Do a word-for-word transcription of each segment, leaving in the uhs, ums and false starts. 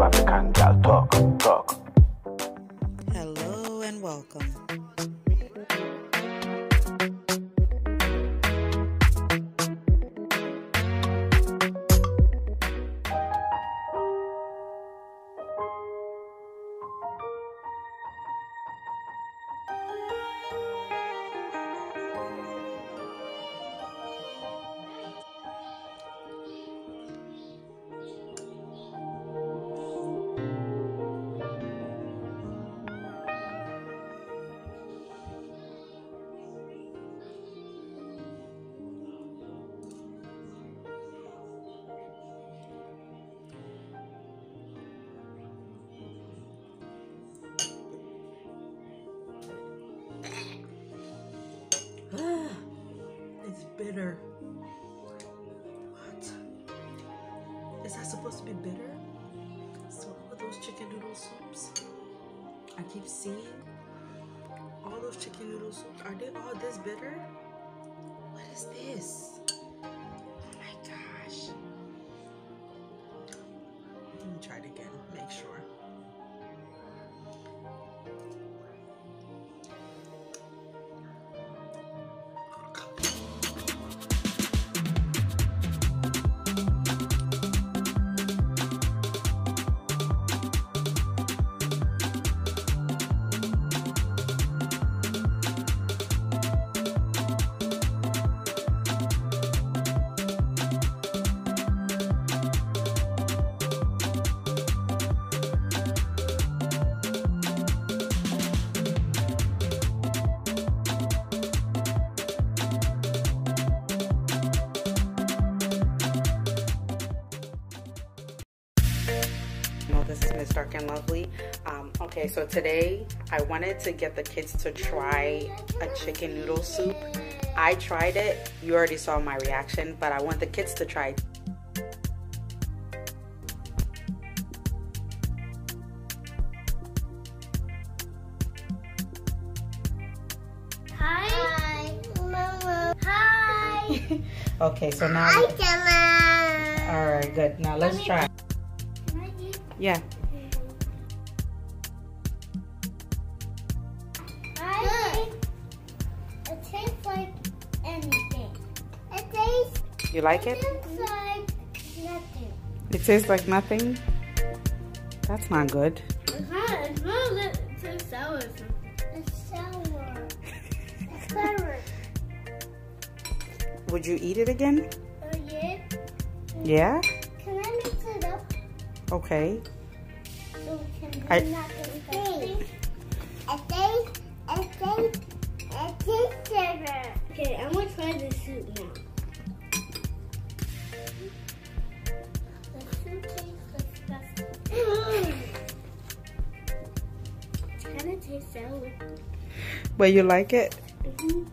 true African girl. Talk, talk. Hello and welcome. Bitter. What? Is that supposed to be bitter? So all those chicken noodle soups I keep seeing, all those chicken noodle soups, are they all this bitter? What is this? Oh my gosh. Let me try it again, make sure. This is Miss Dark and Lovely. Um, okay, so today I wanted to get the kids to try a chicken noodle soup. I tried it. You already saw my reaction, but I want the kids to try it. Hi. Hi. Mama. Hi. Okay, so now. Hi, Mama. All right, good. Now let's try. Yeah. I Look. It tastes like anything. It tastes. You like it? It tastes like nothing. It tastes like nothing? That's not good. It's not. It's not good. It's so sour or something. It's sour. It's sour. Would you eat it again? Oh, yeah. Yeah? Can I mix it up? Okay. So can I not taste. I taste. I taste. I taste sugar. Okay, I'm gonna try the soup now. The soup tastes disgusting. It kind of tastes sour. But you like it? Mm-hmm.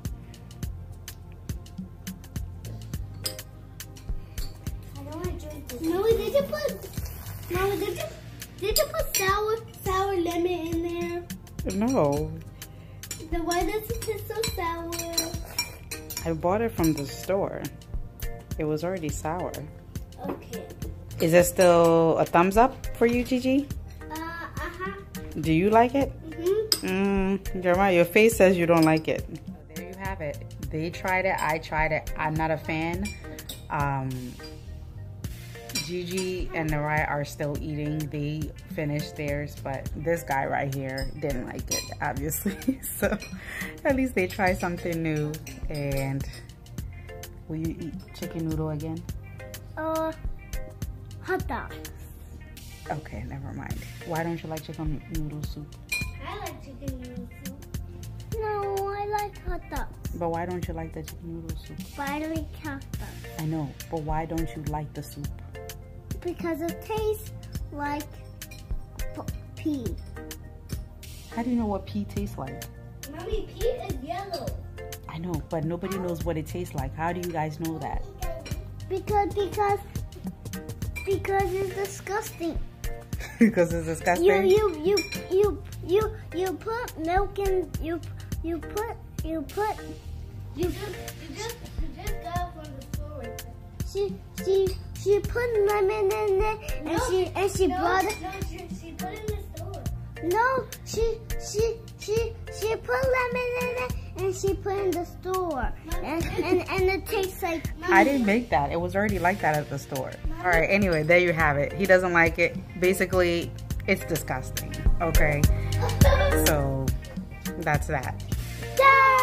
I don't want to drink this. No, did you put? Mama, did you, did you put sour, sour lemon in there? No. Then why does it taste so sour? I bought it from the store. It was already sour. Okay. Is it still a thumbs up for you, Gigi? Uh, uh-huh. Do you like it? Mm-hmm. Mm, Jeremiah, your face says you don't like it. So there you have it. They tried it, I tried it. I'm not a fan. Um... Gigi and Nariah are still eating. They finished theirs, but this guy right here didn't like it, obviously. So at least they tried something new. And will you eat chicken noodle again? Uh, hot dogs. Okay, never mind. Why don't you like chicken noodle soup? I like chicken noodle soup. No, I like hot dogs. But why don't you like the chicken noodle soup? But I like hot dogs. I know, but why don't you like the soup? Because it tastes like pea. How do you know what pea tastes like? Mommy, pea is yellow. I know, but nobody knows what it tastes like. How do you guys know that? Because, because, because it's disgusting. Because it's disgusting? You, you, you, you, you, you put milk in, you, you put, you put. You, you just, you just, you just got it from the store. She, she. She put lemon in it, and no, she and she no, brought it. No, she, she put it in the store. No, she she she she put lemon in it, and she put it in the store. Mommy. And and and it tastes like. I didn't make that. It was already like that at the store. Mommy. All right. Anyway, there you have it. He doesn't like it. Basically, it's disgusting. Okay. So that's that. Yay!